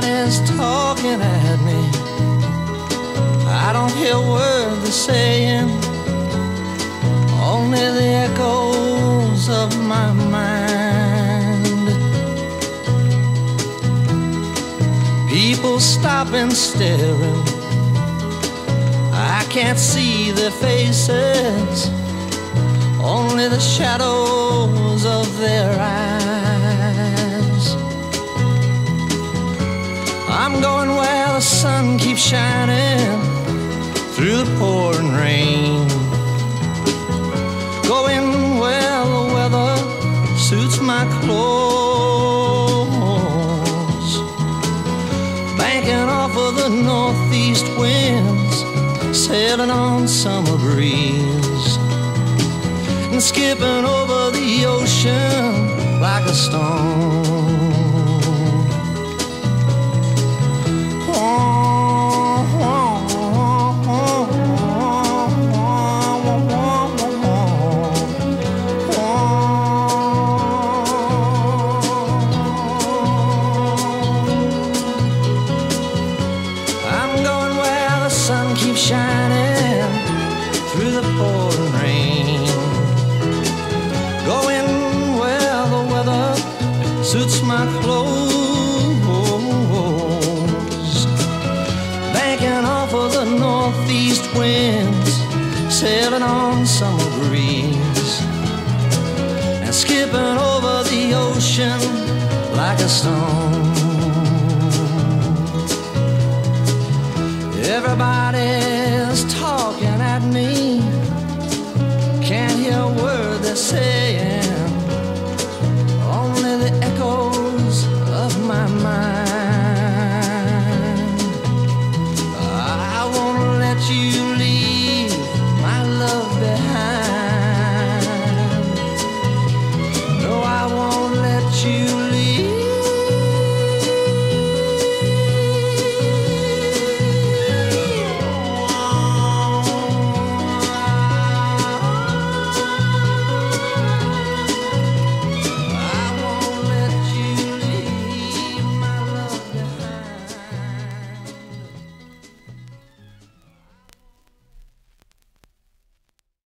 body's talking at me. I don't hear a word they're saying, only the echoes of my mind. People stop and staring, I can't see their faces, only the shadows of their eyes. I'm going where the sun keeps shining through the pouring rain, going where the weather suits my clothes, banking off of the northeast winds, sailing on summer breeze, and skipping over the ocean like a stone. Shining through the pouring rain, going where the weather suits my clothes, banking off of the northeast winds, sailing on summer breeze, and skipping over the ocean like a stone. Everybody's talking at me, can't hear a word they're saying.